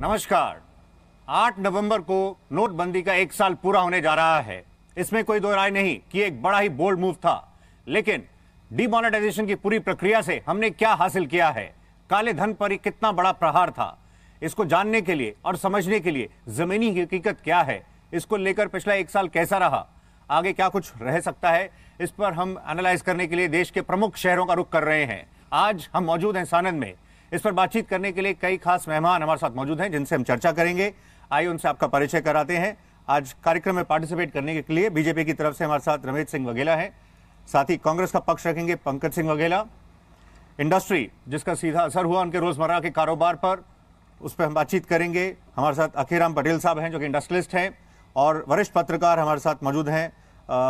नमस्कार। 8 नवंबर को नोटबंदी का 1 साल पूरा होने जा रहा है। इसमें कोई दो राय नहीं कि एक बड़ा ही बोल्ड मूव था, लेकिन डीमोनेटाइजेशन की पूरी प्रक्रिया से हमने क्या हासिल किया है, काले धन पर एक कितना बड़ा प्रहार था, इसको जानने के लिए और समझने के लिए जमीनी हकीकत क्या है, इसको लेकर पिछला 1 साल कैसा रहा, आगे क्या कुछ रह सकता है, इस पर हम एनालाइज करने के लिए देश के प्रमुख शहरों का रुख कर रहे हैं। आज हम मौजूद हैं सानंद में। इस पर बातचीत करने के लिए कई खास मेहमान हमारे साथ मौजूद हैं जिनसे हम चर्चा करेंगे। आइए उनसे आपका परिचय कराते हैं। आज कार्यक्रम में पार्टिसिपेट करने के लिए बीजेपी की तरफ से हमारे साथ रमेश सिंह वघेला हैं, साथ ही कांग्रेस का पक्ष रखेंगे पंकज सिंह वघेला। इंडस्ट्री जिसका सीधा असर हुआ उनके रोजमर्रा के कारोबार पर, उस पर हम बातचीत करेंगे। हमारे साथ अखीराम पटेल साहब हैं जो कि इंडस्ट्रियलिस्ट हैं, और वरिष्ठ पत्रकार हमारे साथ मौजूद हैं।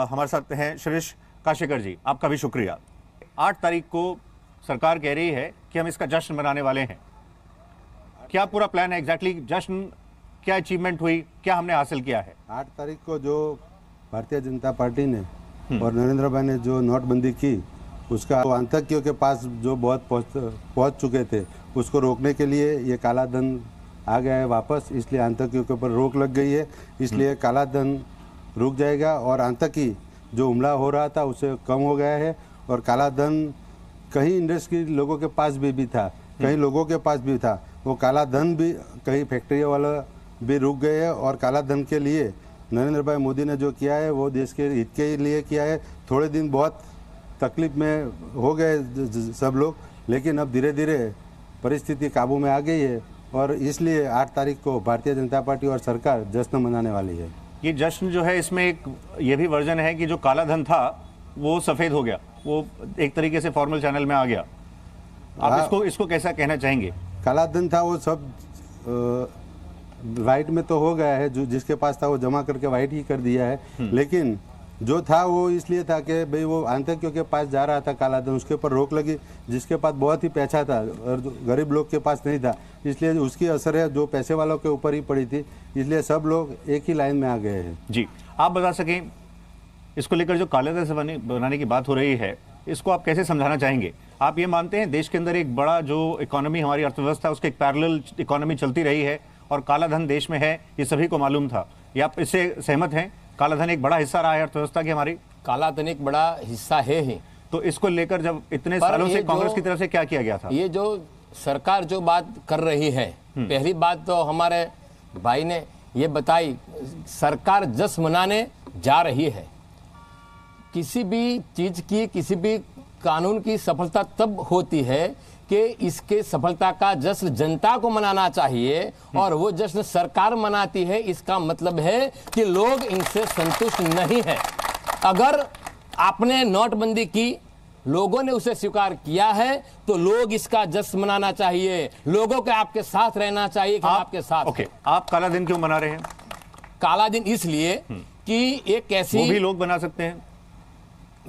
हमारे साथ हैं सुरेश काशेकर जी, आपका भी शुक्रिया। 8 तारीख को सरकार कह रही है कि हम इसका जश्न मनाने वाले हैं। क्या पूरा प्लान है एग्जैक्टली जश्न, क्या अचीवमेंट हुई, क्या हमने हासिल किया है? 8 तारीख को जो भारतीय जनता पार्टी ने और नरेंद्र भाई ने जो नोटबंदी की, उसका आतंकियों के पास जो बहुत पहुँच चुके थे उसको रोकने के लिए ये काला धन आ गया है वापस, इसलिए आतंकियों के ऊपर रोक लग गई है, इसलिए काला धन रुक जाएगा और आतंकी जो हमला हो रहा था उसे कम हो गया है। और काला धन कहीं इंडस्ट्री लोगों के पास भी था, कहीं लोगों के पास भी था, वो काला धन भी कहीं फैक्ट्री वाला भी रुक गए है। और काला धन के लिए नरेंद्र भाई मोदी ने जो किया है वो देश के हित के लिए किया है। थोड़े दिन बहुत तकलीफ में हो गए सब लोग, लेकिन अब धीरे धीरे परिस्थिति काबू में आ गई है और इसलिए 8 तारीख को भारतीय जनता पार्टी और सरकार जश्न मनाने वाली है। ये जश्न जो है इसमें एक ये भी वर्जन है कि जो काला धन था वो सफ़ेद हो गया, वो एक तरीके से फॉर्मल चैनल में आ गया। आप इसको कैसा कहना चाहेंगे? काला धन था वो सब वाइट में तो हो गया है, जो जिसके पास था वो जमा करके वाइट ही कर दिया है, लेकिन जो था वो इसलिए था कि भाई वो आतंकियों के पास जा रहा था काला धन, उसके ऊपर रोक लगी, जिसके पास बहुत ही पैसा था और गरीब लोग के पास नहीं था, इसलिए उसकी असर है जो पैसे वालों के ऊपर ही पड़ी थी, इसलिए सब लोग एक ही लाइन में आ गए हैं। जी, आप बता सकें इसको लेकर जो काला धन बनाने की बात हो रही है, इसको आप कैसे समझाना चाहेंगे? आप ये मानते हैं देश के अंदर एक बड़ा जो इकोनॉमी, हमारी अर्थव्यवस्था, उसके एक पैरेलल इकोनॉमी चलती रही है और काला धन देश में है, ये सभी को मालूम था, ये आप इससे सहमत हैं? काला धन एक बड़ा हिस्सा रहा है अर्थव्यवस्था की हमारी। काला धन एक बड़ा हिस्सा है। तो इसको लेकर जब इतने सालों से कांग्रेस की तरफ से क्या किया गया था? ये जो सरकार जो बात कर रही है, पहली बात तो हमारे भाई ने ये बताई, सरकार जश्न मनाने जा रही है। किसी भी चीज की, किसी भी कानून की सफलता तब होती है कि इसके सफलता का जश्न जनता को मनाना चाहिए, और वो जश्न सरकार मनाती है। इसका मतलब है कि लोग इनसे संतुष्ट नहीं है। अगर आपने नोटबंदी की, लोगों ने उसे स्वीकार किया है, तो लोग इसका जश्न मनाना चाहिए, लोगों के आपके साथ रहना चाहिए कि आपके साथ। आप काला दिन क्यों मना रहे हैं? काला दिन इसलिए कि एक ऐसी वो भी लोग बना सकते हैं,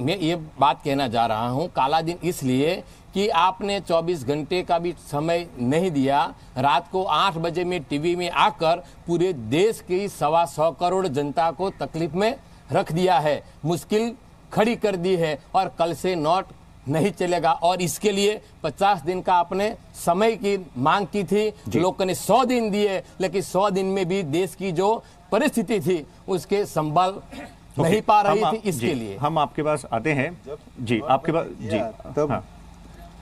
मैं ये बात कहना जा रहा हूँ। काला दिन इसलिए कि आपने 24 घंटे का भी समय नहीं दिया। रात को 8 बजे में टीवी में आकर पूरे देश की 125 करोड़ जनता को तकलीफ में रख दिया है, मुश्किल खड़ी कर दी है, और कल से नोट नहीं चलेगा। और इसके लिए 50 दिन का आपने समय की मांग की थी, लोगों ने 100 दिन दिए, लेकिन 100 दिन में भी देश की जो परिस्थिति थी उसके संभाल नहीं पा रही थी। इसके लिए हम आपके पास आते हैं। जी, आपके पास जी तब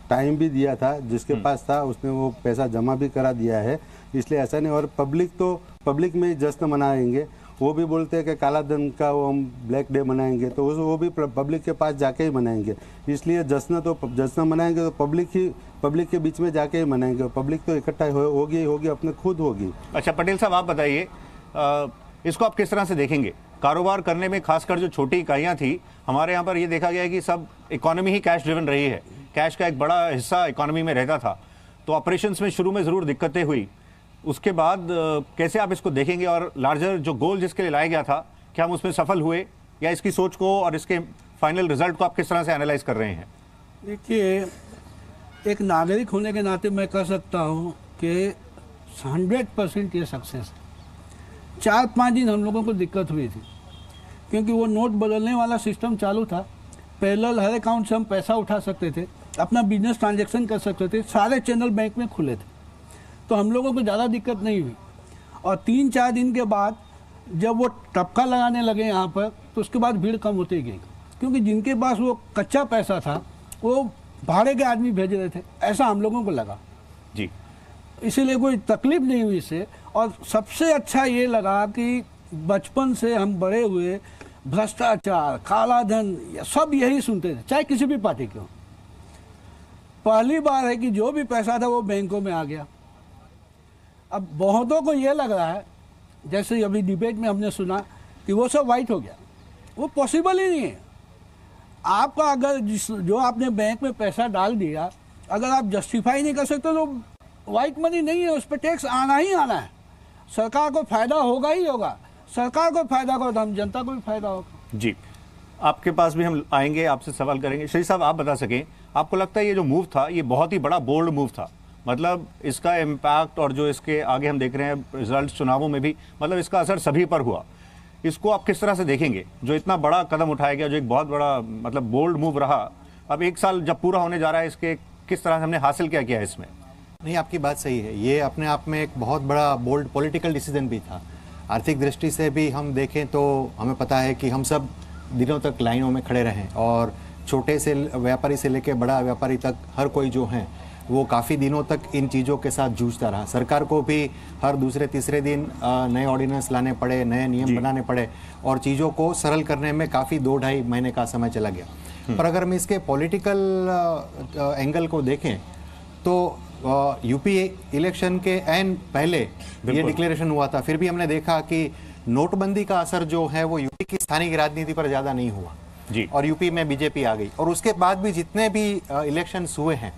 टाइम भी दिया था, जिसके पास था उसने वो पैसा जमा भी करा दिया है, इसलिए ऐसा नहीं। और पब्लिक तो पब्लिक में ही जश्न मनाएंगे, वो भी बोलते हैं कि काला धन का वो हम ब्लैक डे मनाएंगे, तो वो भी पब्लिक के पास जाके ही मनाएंगे, इसलिए जश्न मनाएंगे तो पब्लिक के बीच में जाके ही मनाएंगे। पब्लिक तो इकट्ठा होगी अपने खुद होगी। अच्छा पटेल साहब, आप बताइए इसको आप किस तरह से देखेंगे? कारोबार करने में खासकर जो छोटी इकाइयाँ थी, हमारे यहाँ पर ये देखा गया है कि सब इकोनॉमी ही कैश ड्रिवन रही है, कैश का एक बड़ा हिस्सा इकोनॉमी में रहता था, तो ऑपरेशंस में शुरू में ज़रूर दिक्कतें हुई। उसके बाद कैसे आप इसको देखेंगे, और लार्जर जो गोल जिसके लिए लाया गया था क्या हम उसमें सफल हुए, या इसकी सोच को और इसके फाइनल रिजल्ट को आप किस तरह से एनालाइज कर रहे हैं? देखिए, एक नागरिक होने के नाते मैं कह सकता हूँ कि 100% ये सक्सेस है। 4-5 दिन हम लोगों को दिक्कत हुई थी क्योंकि वो नोट बदलने वाला सिस्टम चालू था। पैरेलल हर अकाउंट से हम पैसा उठा सकते थे, अपना बिजनेस ट्रांजैक्शन कर सकते थे, सारे चैनल बैंक में खुले थे। तो हम लोगों को ज़्यादा दिक्कत नहीं हुई। और 3-4 दिन के बाद जब वो टपका लगाने लगे यहाँ पर, तो उसके बाद भीड़ कम होती गई, क्योंकि जिनके पास वो कच्चा पैसा था वो भाड़े के आदमी भेज रहे थे, ऐसा हम लोगों को लगा जी। इसीलिए कोई तकलीफ नहीं हुई इससे। और सबसे अच्छा ये लगा कि बचपन से हम बड़े हुए, भ्रष्टाचार, काला धन, सब यही सुनते थे, चाहे किसी भी पार्टी के हो। पहली बार है कि जो भी पैसा था वो बैंकों में आ गया। अब बहुतों को ये लग रहा है, जैसे अभी डिबेट में हमने सुना कि वो सब वाइट हो गया, वो पॉसिबल ही नहीं है। आपका अगर जो आपने बैंक में पैसा डाल दिया, अगर आप जस्टिफाई नहीं कर सकते तो वाइट मनी नहीं है, उस पर टैक्स आना ही आना है। सरकार को फायदा होगा ही होगा, सरकार को फायदा होगा तो हम जनता को भी फायदा होगा जी। आपके पास भी हम आएंगे, आपसे सवाल करेंगे। श्री साहब, आप बता सकें, आपको लगता है ये जो मूव था ये बहुत ही बड़ा बोल्ड मूव था, मतलब इसका इम्पैक्ट और जो इसके आगे हम देख रहे हैं रिजल्ट चुनावों में भी, मतलब इसका असर सभी पर हुआ, इसको आप किस तरह से देखेंगे? जो इतना बड़ा कदम उठाया गया, जो एक बहुत बड़ा मतलब बोल्ड मूव रहा, अब 1 साल जब पूरा होने जा रहा है, इसके किस तरह से हमने हासिल क्या किया है इसमें? नहीं, आपकी बात सही है, ये अपने आप में एक बहुत बड़ा बोल्ड पॉलिटिकल डिसीजन भी था। आर्थिक दृष्टि से भी हम देखें तो हमें पता है कि हम सब दिनों तक लाइनों में खड़े रहें, और छोटे से व्यापारी से लेकर बड़ा व्यापारी तक हर कोई जो है वो काफ़ी दिनों तक इन चीज़ों के साथ जूझता रहा। सरकार को भी हर दूसरे तीसरे दिन नए ऑर्डिनेंस लाने पड़े, नए नियम बनाने पड़े, और चीज़ों को सरल करने में काफ़ी 2-2.5 महीने का समय चला गया। पर अगर हम इसके पॉलिटिकल एंगल को देखें तो यूपी इलेक्शन के एन पहले ये डिक्लेरेशन हुआ था, फिर भी हमने देखा कि नोटबंदी का असर जो है वो यूपी की स्थानीय राजनीति पर ज़्यादा नहीं हुआ जी, और यूपी में बीजेपी आ गई। और उसके बाद भी जितने भी इलेक्शंस हुए हैं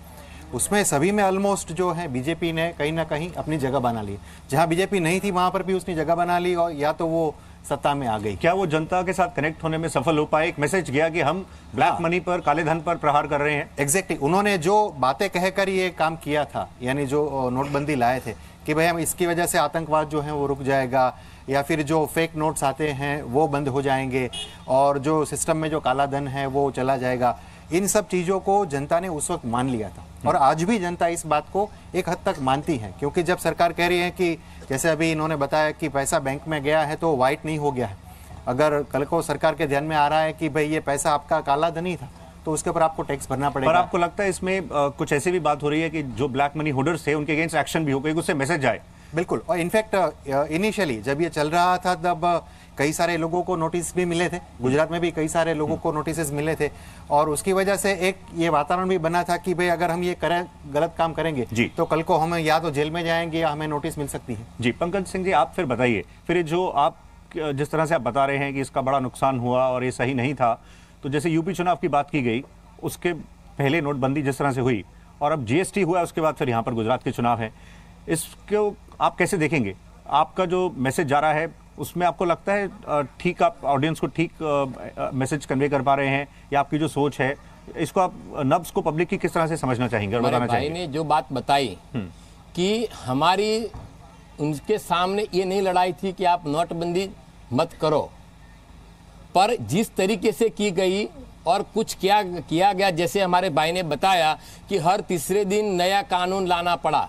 उसमें सभी में ऑलमोस्ट जो है बीजेपी ने कहीं ना कहीं अपनी जगह बना ली। जहां बीजेपी नहीं थी वहां पर भी उसने जगह बना ली, और या तो वो सत्ता में आ गई। क्या वो जनता के साथ कनेक्ट होने में सफल हो पाए? एक मैसेज गया कि हम ब्लैक मनी पर, काले धन पर प्रहार कर रहे हैं। एग्जैक्टली, उन्होंने जो बातें कहकर ये काम किया था, यानी जो नोटबंदी लाए थे कि भाई हम इसकी वजह से आतंकवाद जो है वो रुक जाएगा, या फिर जो फेक नोट्स आते हैं वो बंद हो जाएंगे, और जो सिस्टम में जो काला धन है वो चला जाएगा, इन सब चीज़ों को जनता ने उस वक्त मान लिया था। और आज भी जनता इस बात को एक हद तक मानती है, क्योंकि जब सरकार कह रही है कि जैसे अभी इन्होंने बताया कि पैसा बैंक में गया है तो वाइट नहीं हो गया है, अगर कल को सरकार के ध्यान में आ रहा है कि भाई ये पैसा आपका काला धन ही था तो उसके ऊपर आपको टैक्स भरना पड़ेगा। पर आपको लगता है इसमें कुछ ऐसी भी बात हो रही है कि जो ब्लैक मनी होल्डर्स थे उनके अगेंस्ट एक्शन भी हो गई, उससे मैसेज आए? बिल्कुल, और इनफैक्ट इनिशियली जब ये चल रहा था तब कई सारे लोगों को नोटिस भी मिले थे, गुजरात में भी कई सारे लोगों को नोटिस मिले थे, और उसकी वजह से एक ये वातावरण भी बना था कि भाई अगर हम ये करें, गलत काम करेंगे तो कल को हम या तो जेल में जाएंगे या हमें नोटिस मिल सकती है जी। पंकज सिंह जी, आप फिर बताइए, फिर जो आप जिस तरह से आप बता रहे हैं कि इसका बड़ा नुकसान हुआ और ये सही नहीं था, तो जैसे यूपी चुनाव की बात की गई, उसके पहले नोटबंदी जिस तरह से हुई, और अब GST हुआ, उसके बाद फिर यहाँ पर गुजरात के चुनाव है, इसको आप कैसे देखेंगे? आपका जो मैसेज जा रहा है उसमें आपको लगता है ठीक आप ऑडियंस को ठीक मैसेज कन्वे कर पा रहे हैं, या आपकी जो सोच है इसको आप नब्ज को पब्लिक की किस तरह से समझना चाहेंगे और बताना चाहेंगे? भाई ने जो बात बताई कि हमारी उनके सामने ये नहीं लड़ाई थी कि आप नोटबंदी मत करो, पर जिस तरीके से की गई और कुछ किया गया, जैसे हमारे भाई ने बताया कि हर तीसरे दिन नया कानून लाना पड़ा,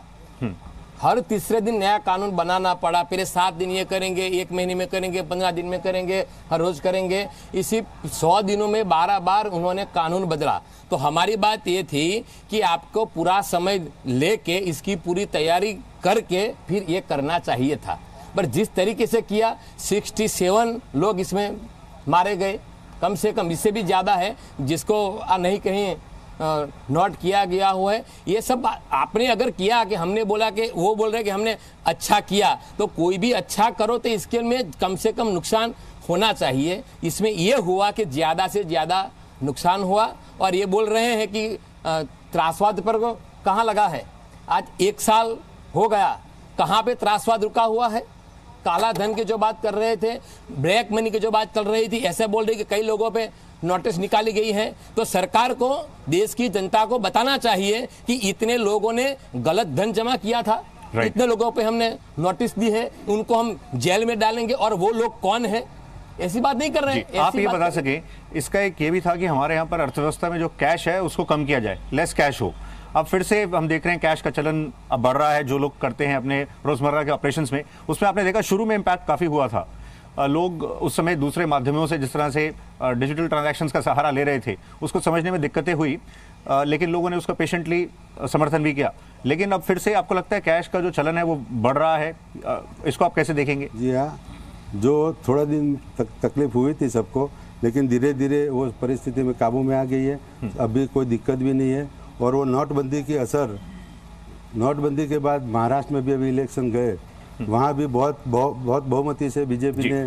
हर तीसरे दिन नया कानून बनाना पड़ा, पहले 7 दिन ये करेंगे, 1 महीने में करेंगे, 15 दिन में करेंगे, हर रोज करेंगे, इसी 100 दिनों में 12 बार उन्होंने कानून बदला। तो हमारी बात ये थी कि आपको पूरा समय लेके इसकी पूरी तैयारी करके फिर ये करना चाहिए था, पर जिस तरीके से किया, 67 लोग इसमें मारे गए, कम से कम इससे भी ज़्यादा है जिसको नहीं कहीं नोट किया गया हुआ है। ये सब आपने अगर किया कि हमने बोला कि वो बोल रहे हैं कि हमने अच्छा किया, तो कोई भी अच्छा करो तो इसके में कम से कम नुकसान होना चाहिए। इसमें ये हुआ कि ज़्यादा से ज़्यादा नुकसान हुआ, और ये बोल रहे हैं कि त्रासवाद पर कहाँ लगा है, आज 1 साल हो गया, कहाँ पे त्रासवाद रुका हुआ है? काला धन की जो बात कर रहे थे, ब्लैक मनी की जो बात चल रही थी, ऐसे बोल रहे कि कई लोगों पे नोटिस निकाली गई है, तो सरकार को, देश की जनता को बताना चाहिए कि इतने लोगों ने गलत धन जमा किया था, इतने लोगों पे हमने नोटिस दी है, उनको हम जेल में डालेंगे, और वो लोग कौन है, ऐसी बात नहीं कर रहे हैं। आप ये बता सके, इसका एक ये भी था कि हमारे यहाँ पर अर्थव्यवस्था में जो कैश है उसको कम किया जाए, लेस कैश हो, अब फिर से हम देख रहे हैं कैश का चलन अब बढ़ रहा है। जो लोग करते हैं अपने रोजमर्रा के ऑपरेशंस में, उसमें आपने देखा शुरू में इम्पैक्ट काफ़ी हुआ था। लोग उस समय दूसरे माध्यमों से जिस तरह से डिजिटल ट्रांजैक्शंस का सहारा ले रहे थे, उसको समझने में दिक्कतें हुई, लेकिन लोगों ने उसका पेशेंटली समर्थन भी किया। लेकिन अब फिर से आपको लगता है कैश का जो चलन है वो बढ़ रहा है, इसको आप कैसे देखेंगे? जी हाँ, जो थोड़ा दिन तक तकलीफ हुई थी सबको, लेकिन धीरे धीरे वो परिस्थिति में काबू में आ गई है। अभी कोई दिक्कत भी नहीं है। और वो नोटबंदी के असर, नोटबंदी के बाद महाराष्ट्र में भी अभी इलेक्शन गए, वहाँ भी बहुत बहुमती से बीजेपी ने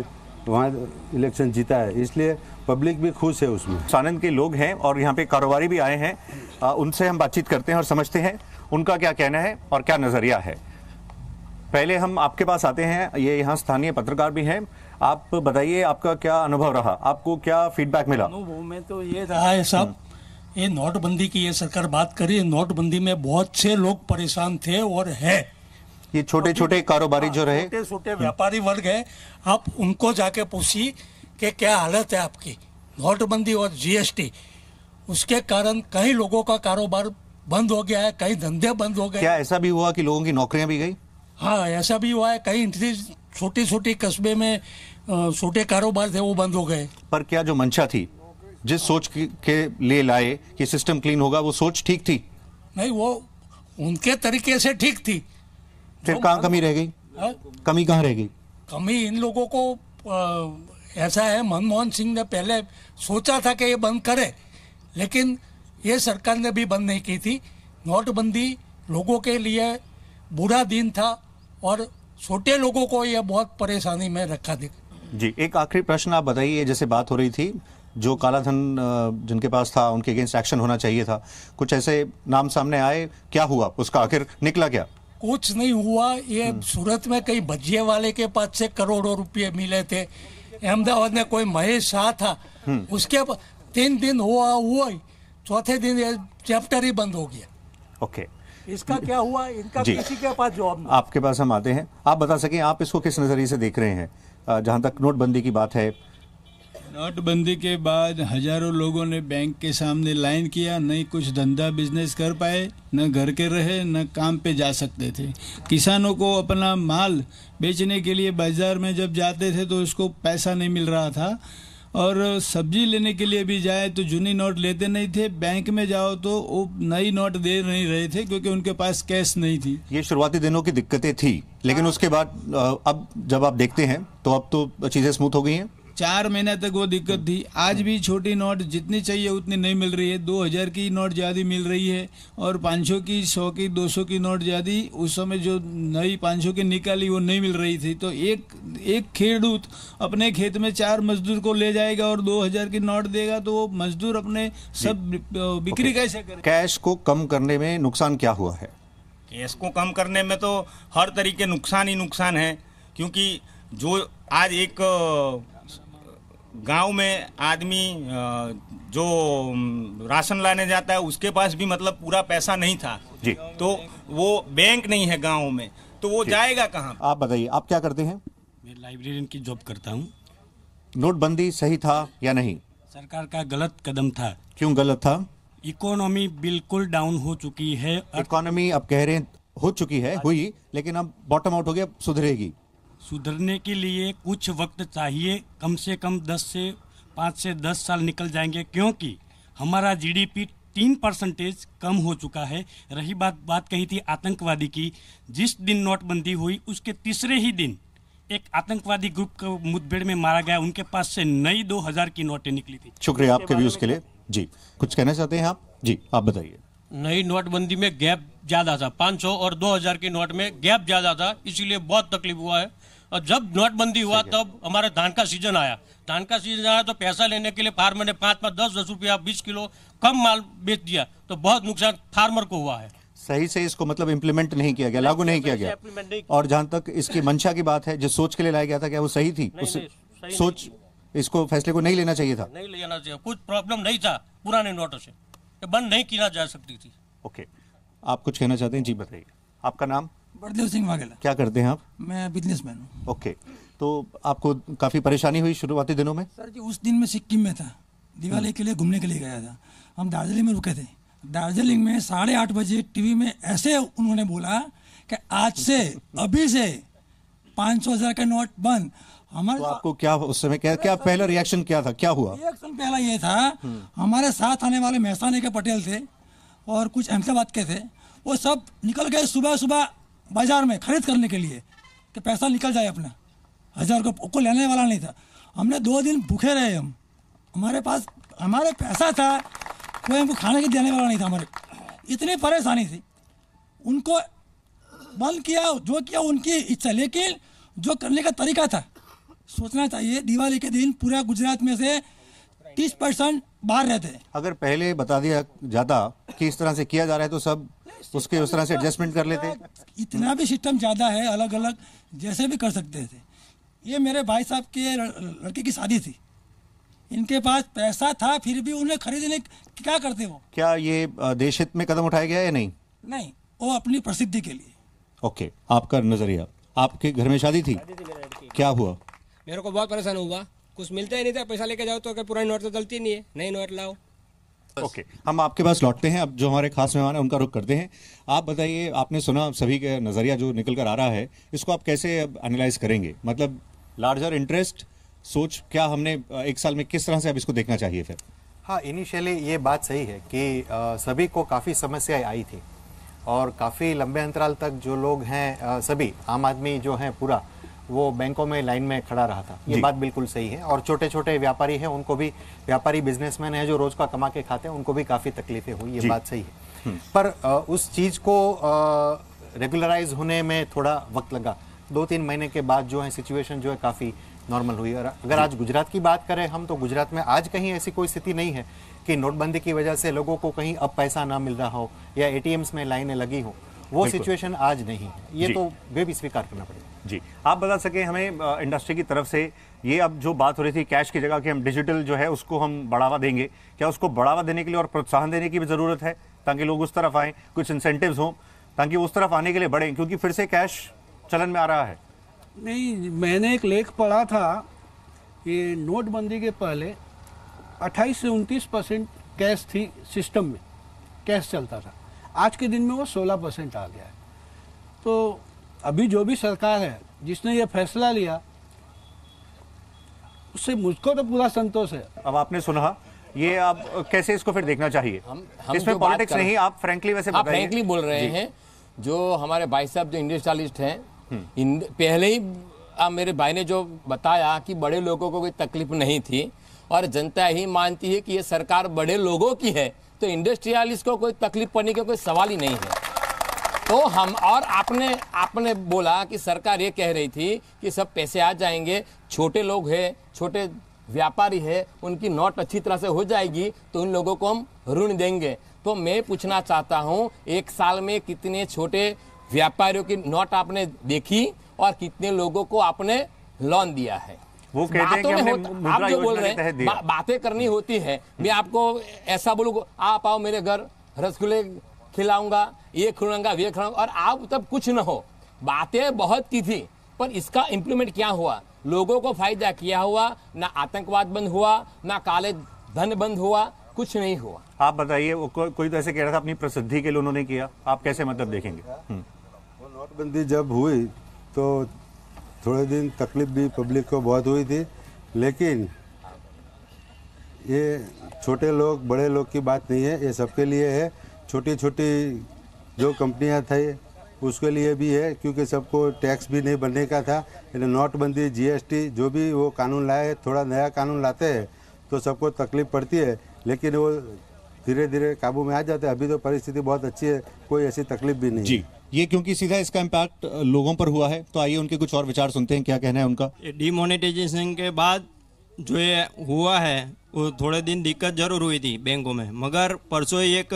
वहाँ इलेक्शन जीता है, इसलिए पब्लिक भी खुश है उसमें। सानंद के लोग हैं और यहाँ पे कारोबारी भी आए हैं, उनसे हम बातचीत करते हैं और समझते हैं उनका क्या कहना है और क्या नज़रिया है। पहले हम आपके पास आते हैं, ये यहाँ स्थानीय पत्रकार भी हैं। आप बताइए आपका क्या अनुभव रहा, आपको क्या फीडबैक मिला? अनुभव में तो ये रहा है साहब, ये नोटबंदी की ये सरकार बात करी, नोटबंदी में बहुत से लोग परेशान थे और है। ये छोटे छोटे कारोबारी जो रहे, छोटे छोटे व्यापारी वर्ग है, आप उनको जाके पूछिए कि क्या हालत है आपकी। नोटबंदी और जीएसटी उसके कारण कई लोगों का कारोबार बंद हो गया है, कई धंधे बंद हो गए। क्या ऐसा भी हुआ कि लोगों की नौकरियां भी गई? हाँ, ऐसा भी हुआ है। कई छोटे छोटे कस्बे में छोटे कारोबार थे वो बंद हो गए। पर क्या जो मंशा थी, जिस सोच के लिए लाए कि सिस्टम क्लीन होगा, वो सोच ठीक थी? नहीं, वो उनके तरीके से ठीक थी। फिर कहाँ कमी रह गई? कमी कहाँ रह गई? कमी इन लोगों को ऐसा है, मनमोहन सिंह ने पहले सोचा था कि ये बंद करे, लेकिन ये सरकार ने भी बंद नहीं की थी। नोटबंदी लोगों के लिए बुरा दिन था और छोटे लोगों को ये बहुत परेशानी में रखा था। जी, एक आखिरी प्रश्न, आप बताइए, जैसे बात हो रही थी जो काला धन जिनके पास था उनके अगेंस्ट एक्शन होना चाहिए था, कुछ ऐसे नाम सामने आए, क्या हुआ उसका, आखिर निकला क्या? कुछ नहीं हुआ। ये सूरत में कई भजिए वाले के पास से करोड़ों रुपये मिले थे। अहमदाबाद में कोई महेश शाह था, उसके 3 दिन हुआ, चौथे दिन ये चैप्टर ही बंद हो गया। ओके, इसका क्या हुआ? इनका किसी के पास जवाब नहीं। आपके पास हम आते हैं, आप बता सकें आप इसको किस नज़रिए से देख रहे हैं, जहाँ तक नोटबंदी की बात है? नोटबंदी के बाद हजारों लोगों ने बैंक के सामने लाइन किया, नहीं कुछ धंधा बिजनेस कर पाए, न घर के रहे, न काम पे जा सकते थे। किसानों को अपना माल बेचने के लिए बाजार में जब जाते थे तो उसको पैसा नहीं मिल रहा था, और सब्जी लेने के लिए भी जाए तो जूनी नोट लेते नहीं थे, बैंक में जाओ तो वो नई नोट दे नहीं रहे थे क्योंकि उनके पास कैश नहीं थी। ये शुरुआती दिनों की दिक्कतें थी, लेकिन उसके बाद अब जब आप देखते हैं तो अब तो चीज़ें स्मूथ हो गई हैं। 4 महीने तक वो दिक्कत थी। आज भी छोटी नोट जितनी चाहिए उतनी नहीं मिल रही है, 2000 की नोट ज़्यादा मिल रही है और 500 की, 100 की, 200 की नोट ज़्यादा। उस समय जो नई 500 की निकाली वो नहीं मिल रही थी, तो एक खेडूत अपने खेत में 4 मजदूर को ले जाएगा और 2000 की नोट देगा तो वो मजदूर अपने सब बिक्री कैसे करें? कैश को कम करने में नुकसान क्या हुआ है? कैश को कम करने में तो हर तरीके नुकसान ही नुकसान है, क्योंकि जो आज एक गांव में आदमी जो राशन लाने जाता है उसके पास भी मतलब पूरा पैसा नहीं था जी, तो वो बैंक नहीं है गांव में, तो वो जाएगा कहाँ? आप बताइए, आप क्या करते हैं? मैं लाइब्रेरियन की जॉब करता हूँ। नोटबंदी सही था या नहीं? सरकार का गलत कदम था। क्यों गलत था? इकोनॉमी बिल्कुल डाउन हो चुकी है। इकोनॉमी अब कह रहे हैं हो चुकी है, हुई, लेकिन अब बॉटम आउट हो गया, सुधरेगी। सुधरने के लिए कुछ वक्त चाहिए, कम से कम 5 से 10 साल निकल जाएंगे, क्योंकि हमारा जीडीपी 3% कम हो चुका है। रही बात कही थी आतंकवादी की, जिस दिन नोटबंदी हुई उसके तीसरे ही दिन एक आतंकवादी ग्रुप को मुठभेड़ में मारा गया, उनके पास से नई 2000 की नोटें निकली थी। शुक्रिया आपके व्यूज के लिए। जी, कुछ कहना चाहते हैं आप? जी, आप बताइए। नई नोटबंदी में गैप ज़्यादा था, 500 और 2000 की नोट में गैप ज़्यादा था, इसीलिए बहुत तकलीफ हुआ है। और जब नोटबंदी हुआ तब हमारा धान का सीजन आया, तो पैसा लेने के लिए फार्मर ने 5-5, 10-10 रुपया 20 किलो कम माल बेच दिया, तो बहुत नुकसान फार्मर को हुआ है। सही से इसको मतलब इम्प्लीमेंट नहीं किया गया, लागू नहीं किया गया। और जहाँ तक इसकी मंशा की बात है, जिस सोच के लिए लाया गया था, क्या वो सही थी? उस सोच, इसको फैसले को नहीं लेना चाहिए था, नहीं लेना चाहिए। कुछ प्रॉब्लम नहीं था पुराने नोटों से, बंद नहीं की जा सकती थी। ओके, आप कुछ कहना चाहते हैं? जी बताइए, आपका नाम? वरदेल सिंह बघेला। क्या करते हैं आप? मैं बिजनेसमैन हूँ। ओके, तो आपको काफ़ी परेशानी हुई शुरुआती दिनों में? सर जी, उस दिन मैं सिक्किम में था, दिवाली के लिए घूमने के लिए गया था। हम दार्जिलिंग में रुके थे, दार्जिलिंग में 8:30 बजे टीवी में ऐसे उन्होंने बोला कि आज से अभी से 500,000 का नोट बंद। हमारे तो आपको क्या उस समय क्या पहला रिएक्शन क्या था, क्या हुआ? रिएक्शन पहला ये था, हमारे साथ आने वाले मेहसाने के पटेल थे और कुछ अहमदाबाद के थे, वो सब निकल गए सुबह सुबह बाजार में खरीद करने के लिए कि पैसा निकल जाए अपना, 1,000 को लेने वाला नहीं था। हमने 2 दिन भूखे रहे, हमारे पास हमारे पैसा था, कोई हमको खाने के देने वाला नहीं था, हमारे इतनी परेशानी थी। उनको बंद किया, जो किया उनकी इच्छा, लेकिन जो करने का तरीका था सोचना चाहिए। दिवाली के दिन पूरा गुजरात में से 30% बाहर रहते हैं। अगर पहले बता दिया जाता कि इस तरह से किया जा रहा है तो सब उसके उस तरह से एडजस्टमेंट कर लेते। इतना भी सिस्टम ज़्यादा है, अलग अलग जैसे भी कर सकते थे। ये मेरे भाई साहब के लड़के की शादी थी, इनके पास पैसा था फिर भी उन्हें खरीदने क्या करते वो। क्या ये देश हित में कदम उठाया गया या नहीं? नहीं, वो अपनी प्रसिद्धि के लिए। ओके, आपका नजरिया, आपके घर में शादी थी, क्या हुआ? मेरे को बहुत परेशान हुआ, कुछ मिलता ही नहीं था, पैसा लेके जाओ तो पुरानी नोट तो चलती नहीं है, नई नोट लाओ। ओके, हम आपके पास लौटते हैं। अब जो हमारे खास मेहमान हैं उनका रुख करते हैं। आप बताइए, आपने सुना सभी का नजरिया जो निकल कर आ रहा है, इसको आप कैसे एनालाइज करेंगे? मतलब लार्जर इंटरेस्ट सोच, क्या हमने एक साल में किस तरह से अब इसको देखना चाहिए फिर? हाँ, इनिशियली ये बात सही है कि सभी को काफ़ी समस्याएं आई थी और काफ़ी लंबे अंतराल तक जो लोग हैं, सभी आम आदमी जो हैं पूरा वो बैंकों में लाइन में खड़ा रहा था। ये बात बिल्कुल सही है। और छोटे छोटे व्यापारी हैं, उनको भी, व्यापारी बिजनेसमैन हैं जो रोज़ का कमा के खाते हैं, उनको भी काफ़ी तकलीफें हुई। ये बात सही है, पर उस चीज़ को रेगुलराइज होने में थोड़ा वक्त लगा। 2-3 महीने के बाद जो है सिचुएशन जो है काफ़ी नॉर्मल हुई। और अगर आज गुजरात की बात करें हम, तो गुजरात में आज कहीं ऐसी कोई स्थिति नहीं है कि नोटबंदी की वजह से लोगों को कहीं अब पैसा ना मिल रहा हो या एटीएम्स में लाइनें लगी हो। वो सिचुएशन आज नहीं है, ये तो वे भी स्वीकार करना पड़ेगा। जी, आप बता सके हमें इंडस्ट्री की तरफ से ये अब जो बात हो रही थी कैश की जगह कि हम डिजिटल जो है उसको हम बढ़ावा देंगे, क्या उसको बढ़ावा देने के लिए और प्रोत्साहन देने की भी ज़रूरत है ताकि लोग उस तरफ आएँ, कुछ इंसेंटिव्स हों ताकि उस तरफ आने के लिए बढ़ें, क्योंकि फिर से कैश चलन में आ रहा है? नहीं, मैंने एक लेख पढ़ा था कि नोटबंदी के पहले 28 से 29% कैश थी सिस्टम में, कैश चलता था। आज के दिन में वो 16% आ गया है। तो अभी जो भी सरकार है जिसने ये फैसला लिया, उससे मुझको तो पूरा संतोष है। अब आपने सुना, ये आप कैसे इसको फिर देखना चाहिए? हम इसमें पॉलिटिक्स नहीं, आप फ्रेंकली वैसे आप फ्रेंकली बोल रहे हैं। जो हमारे भाई साहब जो इंडस्ट्रियलिस्ट हैं, पहले ही मेरे भाई ने जो बताया कि बड़े लोगों को कोई तकलीफ नहीं थी और जनता ही मानती है कि ये सरकार बड़े लोगों की है, तो इंडस्ट्रियलिस्ट को कोई तकलीफ पड़ने का कोई सवाल ही नहीं है। तो हम, और आपने बोला कि सरकार ये कह रही थी कि सब पैसे आ जाएंगे, छोटे लोग हैं, छोटे व्यापारी है, उनकी नोट अच्छी तरह से हो जाएगी तो उन लोगों को हम ऋण देंगे। तो मैं पूछना चाहता हूँ, एक साल में कितने छोटे व्यापारियों की नोट आपने देखी और कितने लोगों को आपने लोन दिया है? वो कहते हैं कि हमने, आप जो बोल रहे हैं बातें करनी होती है। मैं आपको ऐसा बोलूँगा, आप आओ मेरे घर, रसगुल्ले खिलाऊंगा, ये खिलाऊंगा, वे खिलाऊंगा, और आप तब कुछ न हो। बातें बहुत की थी पर इसका इम्प्लीमेंट क्या हुआ? लोगों को फायदा किया हुआ ना, आतंकवाद बंद हुआ ना, काले धन बंद हुआ, कुछ नहीं हुआ। आप बताइए, कोई तो ऐसे कह रहा था अपनी प्रसिद्धि के लिए उन्होंने किया, आप कैसे मतलब देखेंगे? नोटबंदी जब हुई तो थोड़े दिन तकलीफ भी पब्लिक को बहुत हुई थी, लेकिन ये छोटे लोग बड़े लोग की बात नहीं है, ये सबके लिए है। छोटी छोटी जो कंपनियां थी उसके लिए भी है, क्योंकि सबको टैक्स भी नहीं भरने का था। नोटबंदी, जीएसटी, जो भी वो कानून लाए, थोड़ा नया कानून लाते हैं तो सबको तकलीफ पड़ती है, लेकिन वो धीरे धीरे काबू में आ जाते हैं। अभी तो परिस्थिति बहुत अच्छी है, कोई ऐसी तकलीफ भी नहीं। जी, ये क्योंकि सीधा इसका इम्पैक्ट लोगों पर हुआ है, तो आइए उनके कुछ और विचार सुनते हैं, क्या कहना है उनका। डीमोनेटाइजेशन के बाद जो ये हुआ है, वो थोड़े दिन दिक्कत जरूर हुई थी बैंकों में, मगर परसों एक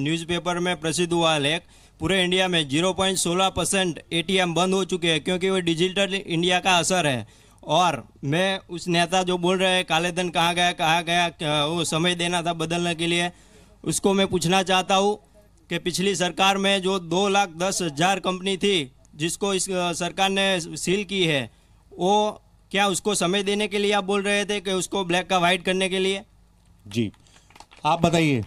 न्यूज़पेपर में प्रसिद्ध हुआ लेख, पूरे इंडिया में 0.16% ATM बंद हो चुके हैं, क्योंकि वो डिजिटल इंडिया का असर है। और मैं उस नेता जो बोल रहे हैं काले धन कहाँ गया, वो समय देना था बदलने के लिए, उसको मैं पूछना चाहता हूँ कि पिछली सरकार में जो 2,10,000 कंपनी थी जिसको इस सरकार ने सील की है, वो क्या उसको समय देने के लिए आप बोल रहे थे कि उसको ब्लैक का वाइट करने के लिए? जी, आप बताइए।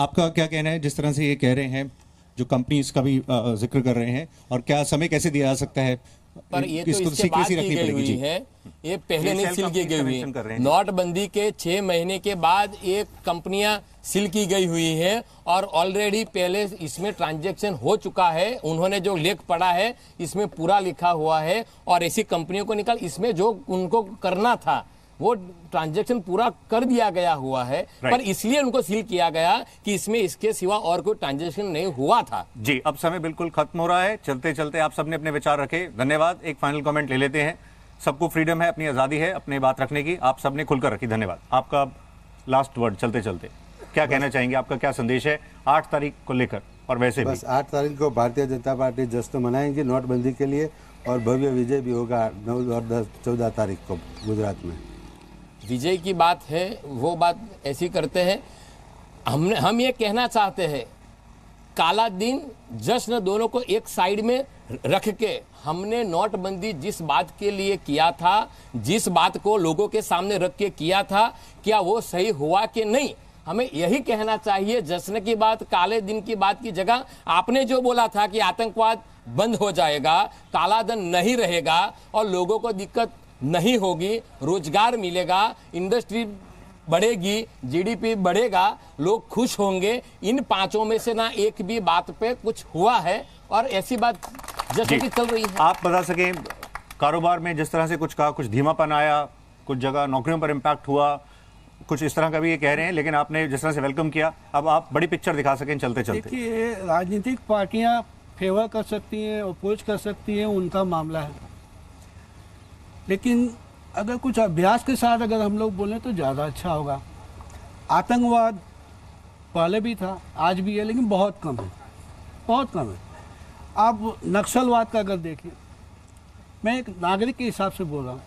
आपका क्या कहना है जिस तरह से ये कह रहे हैं, जो कंपनीज का भी जिक्र कर रहे हैं, और क्या समय कैसे दिया जा सकता है? पर ये तो इसके बाद की गई हुई है, ये पहले नहीं सील की गई हुई है। नोटबंदी के 6 महीने के बाद ये कंपनियां सील की गई हुई है और ऑलरेडी पहले इसमें ट्रांजैक्शन हो चुका है। उन्होंने जो लेख पढ़ा है इसमें पूरा लिखा हुआ है और ऐसी कंपनियों को निकाल, इसमें जो उनको करना था वो ट्रांजैक्शन पूरा कर दिया गया हुआ है। पर इसलिए उनको सील किया गया कि इसमें इसके सिवा और कोई ट्रांजैक्शन नहीं हुआ था। जी, अब समय बिल्कुल खत्म हो रहा है। चलते चलते आप सबने अपने विचार रखे, धन्यवाद। एक फाइनल कमेंट ले लेते हैं। सबको फ्रीडम है, अपनी आज़ादी है, अपनी बात रखने की, आप सबने खुलकर रखी, धन्यवाद। आपका लास्ट वर्ड चलते चलते क्या कहना चाहेंगे, आपका क्या संदेश है 8 तारीख को लेकर? और वैसे बस 8 तारीख को भारतीय जनता पार्टी जश्न मनाएंगे नोटबंदी के लिए और भव्य विजय भी होगा 9 और 10, 14 तारीख को गुजरात में। विजय की बात है, वो बात ऐसी करते हैं, हम ये कहना चाहते हैं काला दिन जश्न दोनों को एक साइड में रख के हमने नोटबंदी जिस बात के लिए किया था, जिस बात को लोगों के सामने रख के किया था, क्या वो सही हुआ कि नहीं, हमें यही कहना चाहिए। जश्न की बात, काले दिन की बात की जगह आपने जो बोला था कि आतंकवाद बंद हो जाएगा, काला धन नहीं रहेगा और लोगों को दिक्कत नहीं होगी, रोजगार मिलेगा, इंडस्ट्री बढ़ेगी, जीडीपी बढ़ेगा, लोग खुश होंगे, इन पांचों में से ना एक भी बात पे कुछ हुआ है और ऐसी बात जैसे कि चल रही है। आप बता सकें कारोबार में जिस तरह से कुछ कहा, कुछ धीमापन आया, कुछ जगह नौकरियों पर इम्पैक्ट हुआ, कुछ इस तरह का भी ये कह रहे हैं, लेकिन आपने जिस तरह से वेलकम किया, अब आप बड़ी पिक्चर दिखा सकें चलते चलते। देखिए, राजनीतिक पार्टियाँ फेवर कर सकती हैं, अपोज कर सकती हैं, उनका मामला है, लेकिन अगर कुछ अभ्यास के साथ अगर हम लोग बोलें तो ज़्यादा अच्छा होगा। आतंकवाद पहले भी था, आज भी है, लेकिन बहुत कम है, बहुत कम है। आप नक्सलवाद का अगर देखिए, मैं एक नागरिक के हिसाब से बोल रहा हूँ,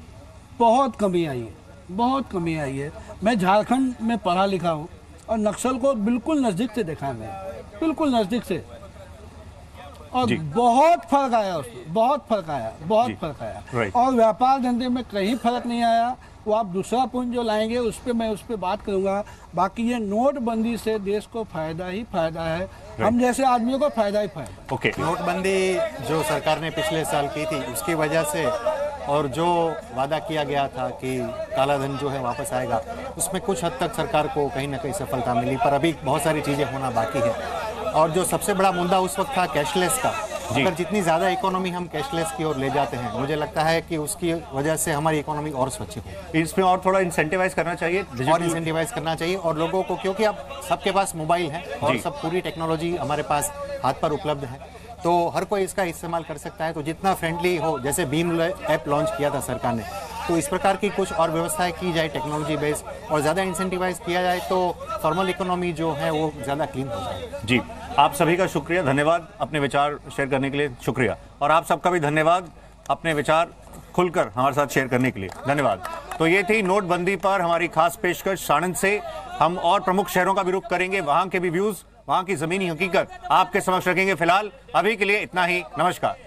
बहुत कमी आई है, बहुत कमी आई है। मैं झारखंड में पढ़ा लिखा हूँ और नक्सल को बिल्कुल नज़दीक से देखा है मैंने, बिल्कुल नज़दीक से, और बहुत फर्क आया उसमें, बहुत फर्क आया, बहुत फर्क आया। और व्यापार धंधे में कहीं फर्क नहीं आया। वो आप दूसरा पुंज जो लाएंगे उस पर मैं बात करूंगा। बाकी ये नोटबंदी से देश को फायदा ही फायदा है, हम जैसे आदमियों को फायदा ही फायदा। ओके, नोटबंदी जो सरकार ने पिछले साल की थी उसकी वजह से, और जो वादा किया गया था कि काला धन जो है वापस आएगा, उसमें कुछ हद तक सरकार को कहीं ना कहीं सफलता मिली, पर अभी बहुत सारी चीज़ें होना बाकी है। और जो सबसे बड़ा मुद्दा उस वक्त था कैशलेस का, अगर जितनी ज़्यादा इकोनॉमी हम कैशलेस की ओर ले जाते हैं, मुझे लगता है कि उसकी वजह से हमारी इकोनॉमी और स्वच्छ हो। इसमें और थोड़ा इंसेंटिवाइज करना चाहिए, और इंसेंटिवाइज करना चाहिए और लोगों को, क्योंकि अब सबके पास मोबाइल है और सब पूरी टेक्नोलॉजी हमारे पास हाथ पर उपलब्ध है, तो हर कोई इसका इस्तेमाल कर सकता है। तो जितना फ्रेंडली हो, जैसे भीम ऐप लॉन्च किया था सरकार ने, तो इस प्रकार की कुछ और व्यवस्थाएं की जाए टेक्नोलॉजी बेस्ड, और ज़्यादा इंसेंटिवाइज किया जाए तो फॉर्मल इकोनॉमी जो है वो ज़्यादा क्लीन हो जाए। जी, आप सभी का शुक्रिया, धन्यवाद अपने विचार शेयर करने के लिए, शुक्रिया। और आप सबका भी धन्यवाद अपने विचार खुलकर हमारे साथ शेयर करने के लिए, धन्यवाद। तो ये थी नोटबंदी पर हमारी खास पेशकश साणंद से। हम और प्रमुख शहरों का भी रुख करेंगे, वहाँ के भी व्यूज़, वहाँ की ज़मीनी हकीकत आपके समक्ष रखेंगे। फिलहाल अभी के लिए इतना ही, नमस्कार।